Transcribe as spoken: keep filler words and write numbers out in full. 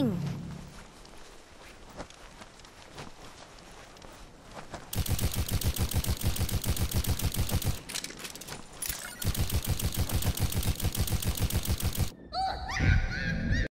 king.